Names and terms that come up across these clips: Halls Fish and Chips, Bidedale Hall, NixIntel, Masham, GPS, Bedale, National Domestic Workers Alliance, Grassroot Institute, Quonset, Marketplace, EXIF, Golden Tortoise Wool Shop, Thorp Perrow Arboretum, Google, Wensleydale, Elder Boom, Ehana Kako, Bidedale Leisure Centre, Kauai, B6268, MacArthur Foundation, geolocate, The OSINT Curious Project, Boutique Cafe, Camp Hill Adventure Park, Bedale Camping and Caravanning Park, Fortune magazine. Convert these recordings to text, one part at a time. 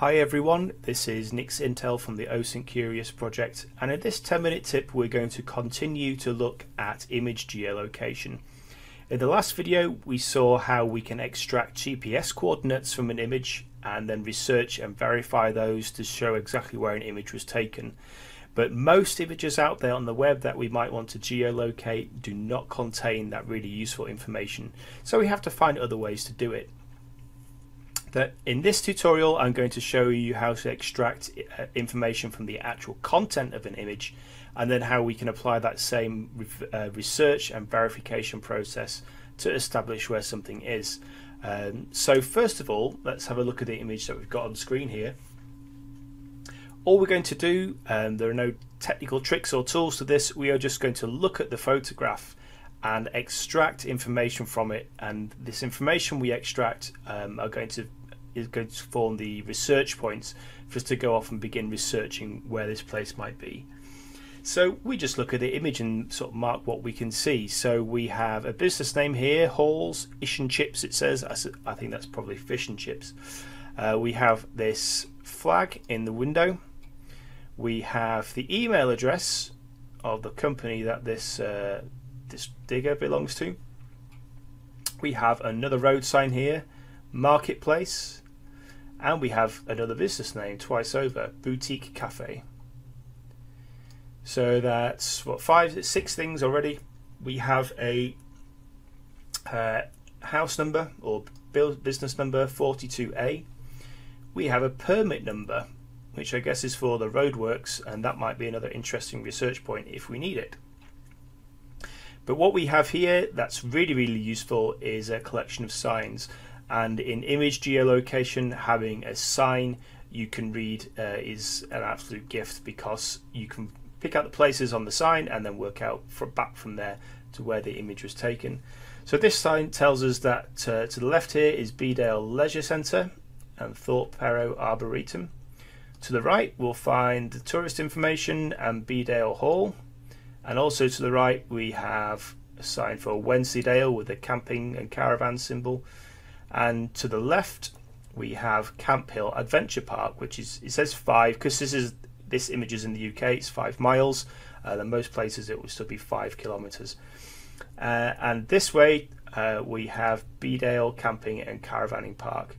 Hi everyone, this is NixIntel from the OSINT Curious Project, and in this 10-minute tip we're going to continue to look at image geolocation. In the last video we saw how we can extract GPS coordinates from an image and then research and verify those to show exactly where an image was taken. But most images out there on the web that we might want to geolocate do not contain that really useful information, so we have to find other ways to do it. In this tutorial I'm going to show you how to extract information from the actual content of an image and then how we can apply that same research and verification process to establish where something is. So first of all, let's have a look at the image that we've got on screen here. All we're going to do, there are no technical tricks or tools to this, we are just going to look at the photograph and extract information from it, and this information we extract is going to form the research points for us to go off and begin researching where this place might be. So we just look at the image and sort of mark what we can see. So we have a business name here, Halls Fish and Chips it says. I think that's probably fish and chips. We have this flag in the window. We have the email address of the company that this digger belongs to. We have another road sign here, Marketplace, and we have another business name twice over, Boutique Cafe. So that's what, six things already. We have a house number or business number 42A. We have a permit number, which I guess is for the roadworks, and that might be another interesting research point if we need it. But what we have here that's really, really useful is a collection of signs. And in image geolocation, having a sign you can read is an absolute gift, because you can pick out the places on the sign and then work out back from there to where the image was taken. So this sign tells us that to the left here is Bidedale Leisure Centre and Thorp Perrow Arboretum. To the right we'll find the tourist information and Bidedale Hall. And also to the right we have a sign for Wensleydale with a camping and caravan symbol. And to the left we have Camp Hill Adventure Park, which is, it says 5 because this image is in the UK, it's 5 miles. In most places it will still be 5 kilometres. And this way we have Bedale Camping and Caravanning Park.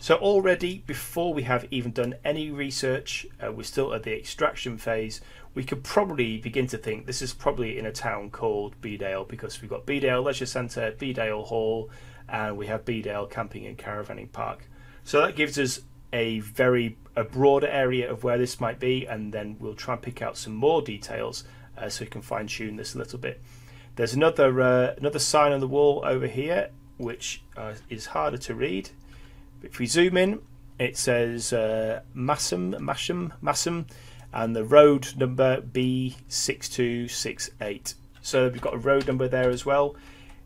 So already, before we have even done any research, we're still at the extraction phase, we could probably begin to think this is probably in a town called Bedale, because we've got Bedale Leisure Centre, Bedale Hall, and we have Bedale Camping and Caravanning Park. So that gives us a broader area of where this might be, and then we'll try and pick out some more details so we can fine tune this a little bit. There's another sign on the wall over here, which is harder to read. If we zoom in, it says Masham, and the road number B6268. So we've got a road number there as well.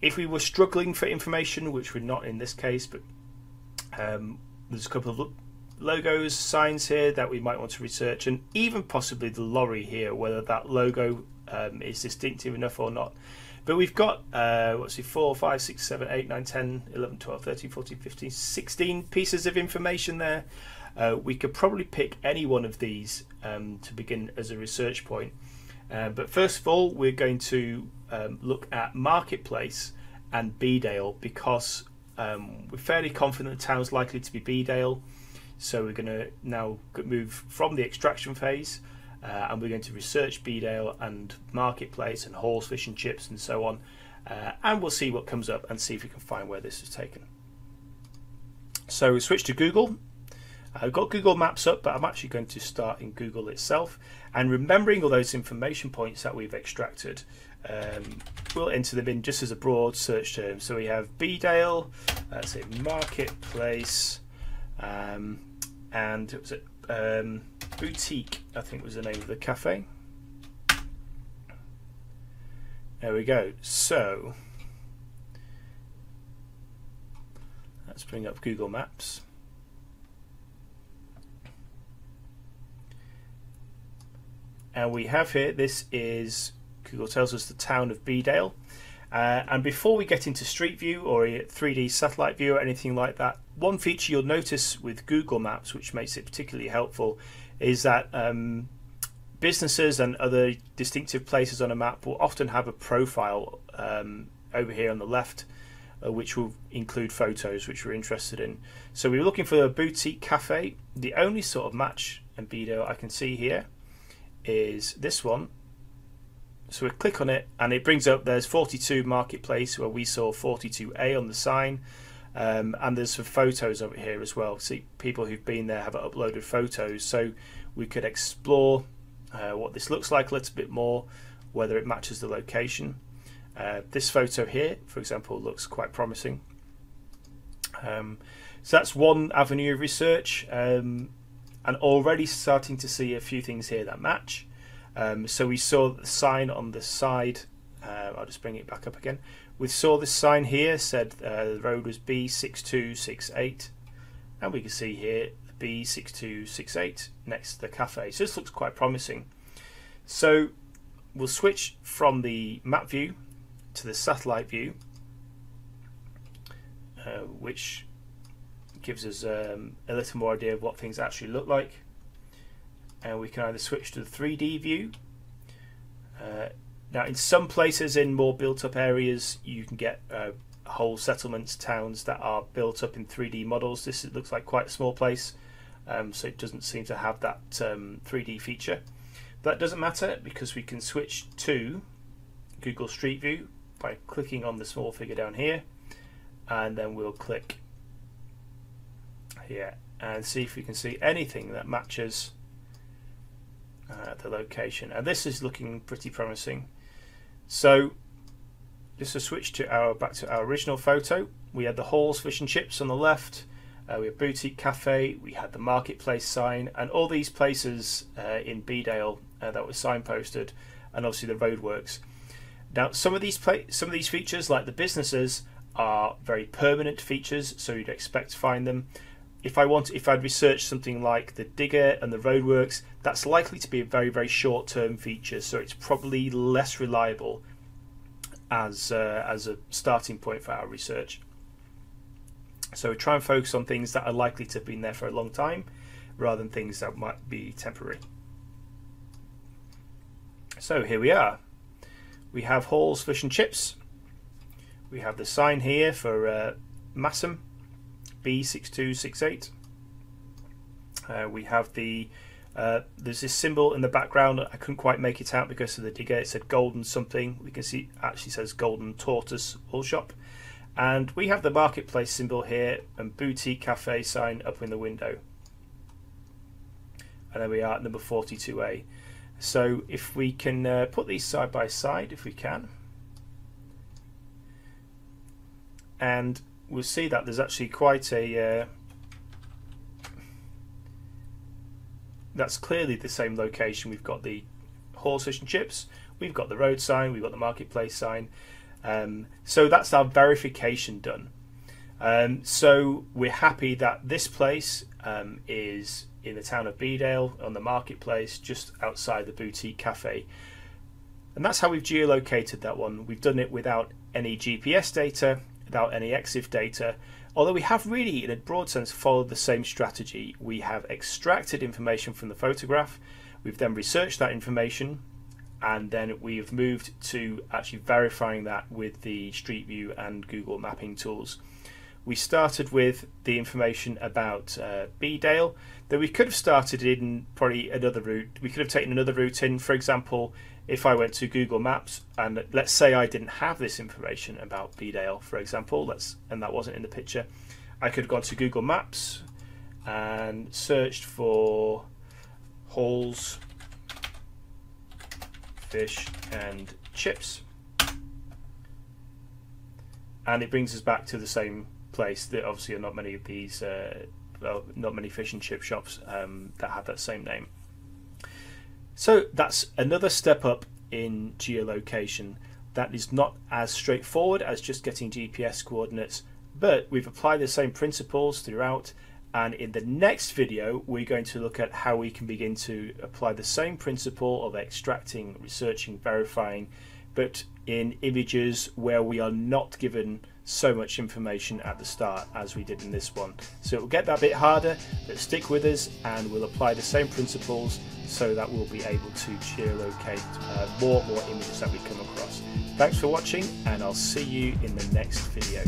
If we were struggling for information, which we're not in this case, but there's a couple of logos, signs here that we might want to research, and even possibly the lorry here, whether that logo is distinctive enough or not. But we've got 4, 5, 6, 7, 8, 9, 10, 11, 12, 13, 14, 15, 16 pieces of information there. We could probably pick any one of these to begin as a research point. But first of all, we're going to look at Marketplace and Bedale, because we're fairly confident the town's likely to be Bedale. So we're going to now move from the extraction phase. And we're going to research Bedale and Marketplace and Halls Fish and Chips and so on, and we'll see what comes up and see if we can find where this is taken. So we switch to Google. I've got Google Maps up, but I'm actually going to start in Google itself, and remembering all those information points that we've extracted, we'll enter them in just as a broad search term. So we have Bedale, let's say Marketplace, and was it Boutique, I think was the name of the cafe. There we go. So let's bring up Google Maps. And we have here, this is, Google tells us the town of Bedale. And before we get into Street View or a 3D satellite view or anything like that, One feature you'll notice with Google Maps, which makes it particularly helpful, is that businesses and other distinctive places on a map will often have a profile over here on the left, which will include photos which we're interested in. So we were looking for a boutique cafe. The only sort of match in Bidedale I can see here is this one. So we click on it and it brings up, there's 42 Marketplace, where we saw 42A on the sign. And there's some photos over here as well. See, people who've been there have uploaded photos, so we could explore what this looks like a little bit more, whether it matches the location. This photo here, for example, looks quite promising. So that's one avenue of research, and already starting to see a few things here that match. So we saw the sign on the side. I'll just bring it back up again. We saw this sign here, said the road was B6268, and we can see here B6268 next to the cafe. So this looks quite promising. So we'll switch from the map view to the satellite view, which gives us a little more idea of what things actually look like. And we can either switch to the 3D view. Now in some places, in more built up areas, you can get whole settlements, towns that are built up in 3D models. This looks like quite a small place, so it doesn't seem to have that 3D feature. But that doesn't matter, because we can switch to Google Street View by clicking on the small figure down here, and then we'll click here and see if we can see anything that matches the location. And this is looking pretty promising. So just to switch to back to our original photo, we had the Halls Fish and Chips on the left, we had Boutique Cafe, we had the Marketplace sign, and all these places in Bidedale that were signposted, and obviously the roadworks. Now some of these features, like the businesses, are very permanent features, so you'd expect to find them. If I'd researched something like the digger and the roadworks, that's likely to be a very, very short-term feature, so it's probably less reliable as a starting point for our research. So we try and focus on things that are likely to have been there for a long time, rather than things that might be temporary. So here we are. We have Halls Fish and Chips. We have the sign here for Masham, B6268. We have the there's this symbol in the background. I couldn't quite make it out because of the digger. It said golden something. We can see it actually says Golden Tortoise Wool Shop, and we have the Marketplace symbol here and Boutique Cafe sign up in the window. And then we are at number 42A. So if we can put these side by side, if we can, and we'll see that there's actually quite a that's clearly the same location. We've got the Halls Fish and Chips, we've got the road sign, we've got the Marketplace sign, so that's our verification done. So we're happy that this place is in the town of Bidedale on the Marketplace, just outside the Boutique Cafe, and that's how we've geolocated that one. We've done it without any GPS data, without any EXIF data, although we have really, in a broad sense, followed the same strategy. We have extracted information from the photograph, we've then researched that information, and then we have moved to actually verifying that with the Street View and Google mapping tools. We started with the information about Bidedale, though we could have started in probably another route. We could have taken another route in, for example, if I went to Google Maps and let's say I didn't have this information about Bidedale, for example, and that wasn't in the picture, I could have gone to Google Maps and searched for Halls Fish and Chips, and it brings us back to the same place. There obviously are not many of these, not many fish and chip shops that have that same name. So that's another step up in geolocation. That is not as straightforward as just getting GPS coordinates, but we've applied the same principles throughout, and in the next video we're going to look at how we can begin to apply the same principle of extracting, researching, verifying, but in images where we are not given so much information at the start as we did in this one. So it will get that bit harder, but stick with us and we'll apply the same principles so that we'll be able to geolocate more images that we come across. Thanks for watching and I'll see you in the next video.